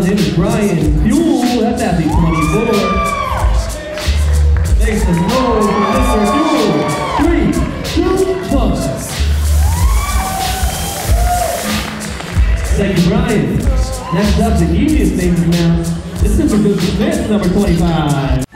around him is Bryan Fuell. That's athlete 24. Thanks to Lord for Mr. Fuell. 3, 2, 1. Thank you, Bryan. Next up, the easiest thing for now. This is for good defense, number 25.